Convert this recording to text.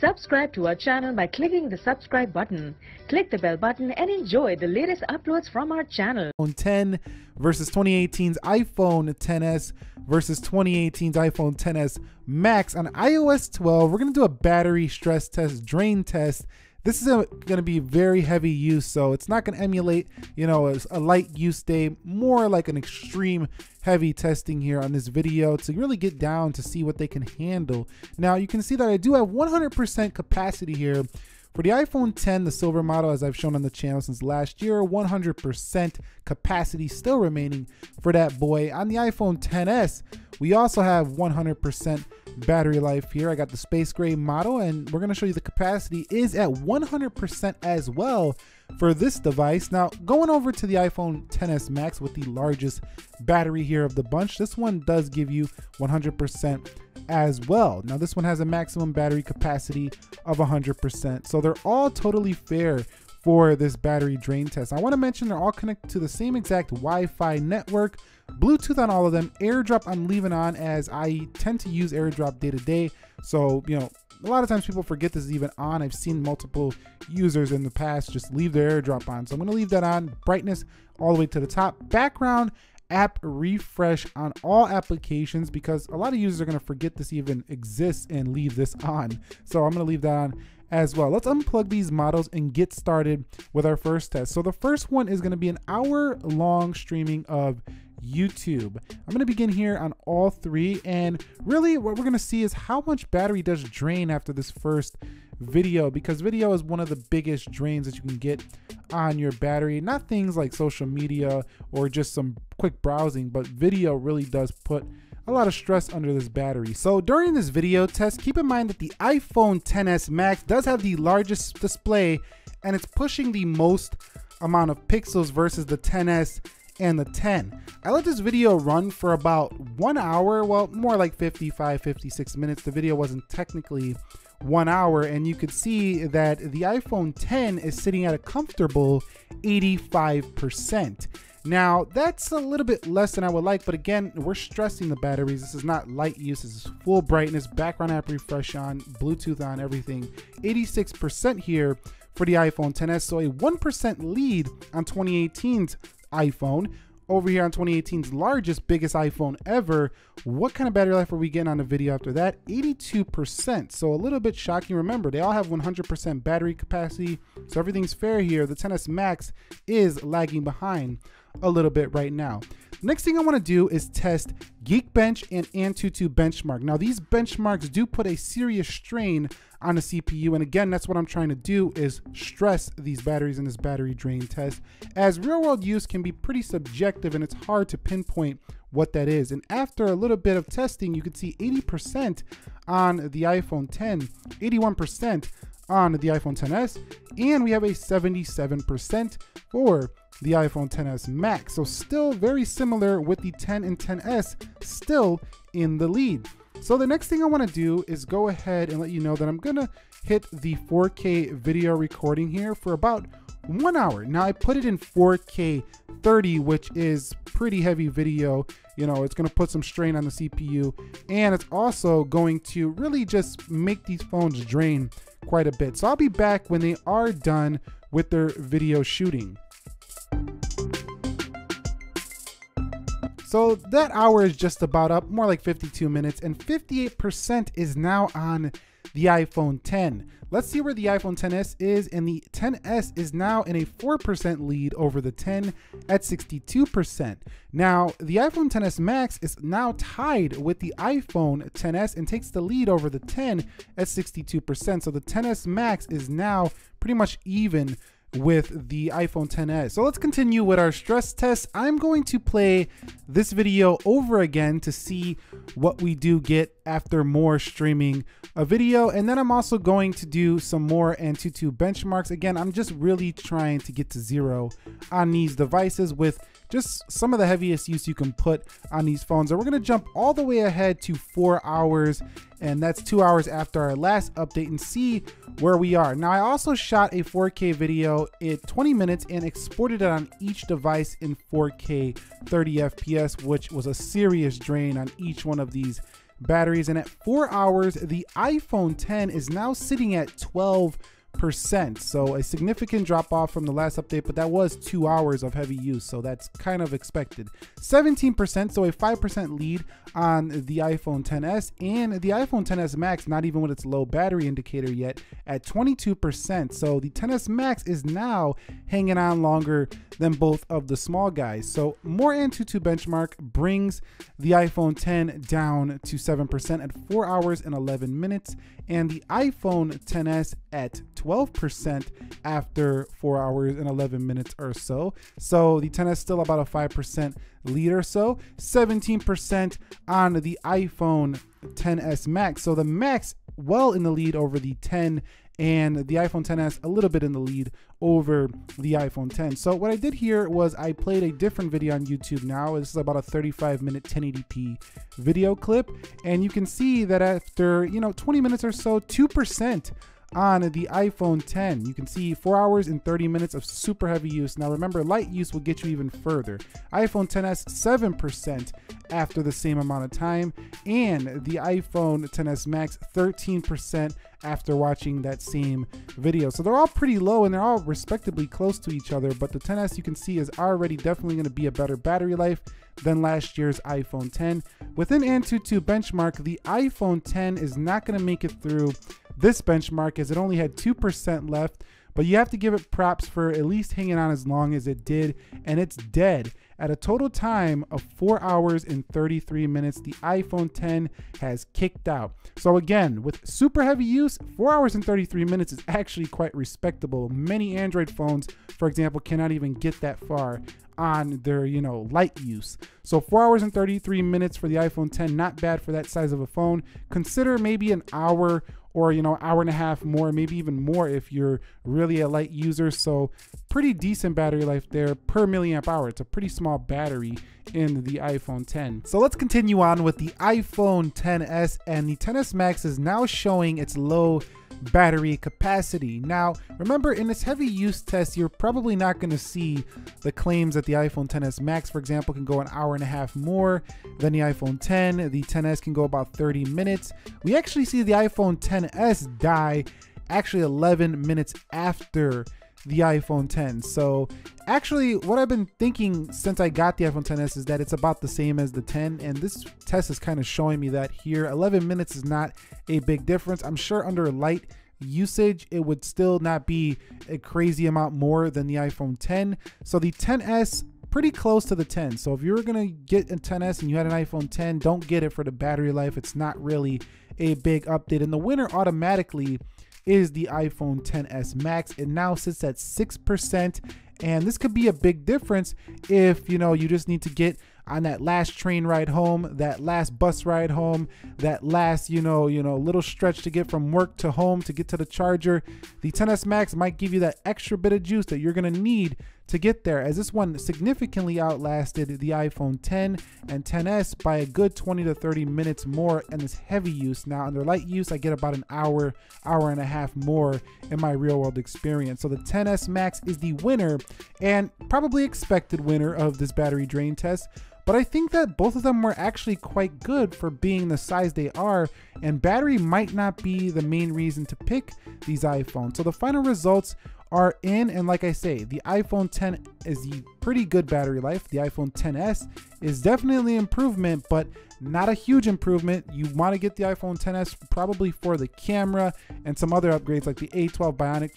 Subscribe to our channel by clicking the subscribe button. Click the bell button and enjoy the latest uploads from our channel. iPhone 10 versus 2018's iPhone XS versus 2018's iPhone XS Max on iOS 12. We're going to do a battery stress test, drain test. This is going to be very heavy use, so it's not going to emulate, you know, a light use day, more like an extreme heavy testing here on this video to really get down to see what they can handle. Now you can see that I do have 100% capacity here for the iPhone X, the silver model, as I've shown on the channel since last year. 100% capacity still remaining for that boy. On the iPhone XS, we also have 100% battery life here. I got the space gray model, and we're going to show you the capacity is at 100% as well for this device. Now going over to the iPhone XS Max with the largest battery here of the bunch, this one does give you 100% as well. Now this one has a maximum battery capacity of 100%, so they're all totally fair for this battery drain test. I want to mention they're all connected to the same exact Wi-Fi network, Bluetooth on all of them. AirDrop I'm leaving on, as I tend to use AirDrop day to day, so you know, a lot of times people forget this is even on. I've seen multiple users in the past just leave their AirDrop on, so I'm going to leave that on. Brightness all the way to the top. Background app refresh on all applications, because a lot of users are going to forget this even exists and leave this on, so I'm going to leave that on as well. Let's unplug these models and get started with our first test. So the first one is going to be an hour-long streaming of YouTube. I'm going to begin here on all three, and really what we're going to see is how much battery does drain after this first video, because video is one of the biggest drains that you can get on your battery. Not things like social media or just some quick browsing, but video really does put a lot of stress under this battery. So during this video test, keep in mind that the iPhone XS Max does have the largest display, and it's pushing the most amount of pixels versus the XS and the 10. I let this video run for about 1 hour, well, more like 56 minutes. The video wasn't technically 1 hour, and you could see that the iPhone X is sitting at a comfortable 85%. Now that's a little bit less than I would like, but again, we're stressing the batteries. This is not light use. This is full brightness, background app refresh on, Bluetooth on, everything. 86% here for the iPhone XS, so a 1% lead on 2018's iPhone. Over here on 2018's largest, biggest iPhone ever, what kind of battery life are we getting on the video after that? 82%, so a little bit shocking. Remember, they all have 100% battery capacity, so everything's fair here. The XS Max is lagging behind a little bit right now. Next thing I want to do is test Geekbench and Antutu benchmark. Now these benchmarks do put a serious strain on the CPU, and again, that's what I'm trying to do, is stress these batteries in this battery drain test, as real world use can be pretty subjective and it's hard to pinpoint what that is. And after a little bit of testing, you can see 80% on the iPhone X, 81% on the iPhone XS, and we have a 77% for the iPhone XS Max. So still very similar, with the 10 and 10S still in the lead. So the next thing I want to do is go ahead and let you know that I'm going to hit the 4K video recording here for about 1 hour. Now I put it in 4K 30, which is pretty heavy video. You know, it's going to put some strain on the CPU, and it's also going to really just make these phones drain quite a bit. So I'll be back when they are done with their video shooting. So that hour is just about up, more like 52 minutes, and 58% is now on the iPhone X. Let's see where the iPhone XS is, and the XS is now in a 4% lead over the 10 at 62%. Now the iPhone XS Max is now tied with the iPhone XS and takes the lead over the 10 at 62%. So the XS Max is now pretty much even with the iPhone XS. So let's continue with our stress test. I'm going to play this video over again to see what we do get after more streaming a video, and then I'm also going to do some more Antutu benchmarks. Again, I'm just really trying to get to zero on these devices with just some of the heaviest use you can put on these phones. And we're gonna jump all the way ahead to 4 hours, and that's 2 hours after our last update, and see where we are. Now I also shot a 4K video at 20 minutes and exported it on each device in 4K 30 FPS, which was a serious drain on each one of these batteries, and at 4 hours, the iPhone X is now sitting at 12%. So a significant drop off from the last update, but that was 2 hours of heavy use, so that's kind of expected. 17%, so a 5% lead on the iPhone XS, and the iPhone XS Max, not even with its low battery indicator yet, at 22%. So the XS Max is now hanging on longer than both of the small guys. So more Antutu benchmark brings the iPhone X down to 7% at 4 hours and 11 minutes, and the iPhone XS at 12% after 4 hours and 11 minutes or so. So the XS still about a 5% lead or so. 17% on the iPhone XS Max. So the Max well in the lead over the 10, and the iPhone XS a little bit in the lead over the iPhone X. So what I did here was I played a different video on YouTube now. This is about a 35-minute 1080p video clip, and you can see that after 20 minutes or so, 2% on the iPhone X. You can see 4 hours and 30 minutes of super heavy use. Now remember, light use will get you even further. iPhone XS 7% after the same amount of time, and the iPhone XS Max 13% after watching that same video. So they're all pretty low and they're all respectively close to each other, but the XS, you can see, is already definitely going to be a better battery life than last year's iPhone X. Within Antutu benchmark, the iPhone X is not going to make it through this benchmark, as it only had 2% left, but you have to give it props for at least hanging on as long as it did, and it's dead at a total time of 4 hours and 33 minutes. The iPhone X has kicked out. So again, with super heavy use, 4 hours and 33 minutes is actually quite respectable. Many Android phones, for example, cannot even get that far on their light use. So 4 hours and 33 minutes for the iPhone X, not bad for that size of a phone. Consider maybe an hour or hour and a half more, maybe even more if you're really a light user. So pretty decent battery life there per milliamp hour. It's a pretty small battery in the iPhone X. So let's continue on with the iPhone XS, and the XS Max is now showing its low battery capacity. Now remember, in this heavy use test, you're probably not going to see the claims that the iPhone XS Max, for example, can go an hour and a half more than the iPhone X. The XS can go about 30 minutes. We actually see the iPhone XS die actually 11 minutes after the iPhone X. So actually, what I've been thinking since I got the iPhone XS is that it's about the same as the 10, and this test is kind of showing me that here. 11 minutes is not a big difference. I'm sure under light usage, it would still not be a crazy amount more than the iPhone X. So the XS pretty close to the 10. So if you're gonna get a XS and you had an iPhone X, don't get it for the battery life. It's not really a big update. And the winner automatically is the iPhone XS Max. It now sits at 6%, and this could be a big difference if you just need to get on that last train ride home, that last bus ride home, that last little stretch to get from work to home to get to the charger. The XS Max might give you that extra bit of juice that you're gonna need to get there, as this one significantly outlasted the iPhone X and XS by a good 20 to 30 minutes more in this heavy use. Now under light use, I get about an hour, hour and a half more in my real world experience. So the XS Max is the winner, and probably expected winner of this battery drain test. But I think that both of them were actually quite good for being the size they are, and battery might not be the main reason to pick these iPhones. So the final results are in, and like I say, the iPhone X is the pretty good battery life. The iPhone XS is definitely an improvement, but not a huge improvement. You want to get the iPhone XS probably for the camera and some other upgrades like the A12 Bionic